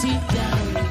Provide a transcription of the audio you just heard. Sit down.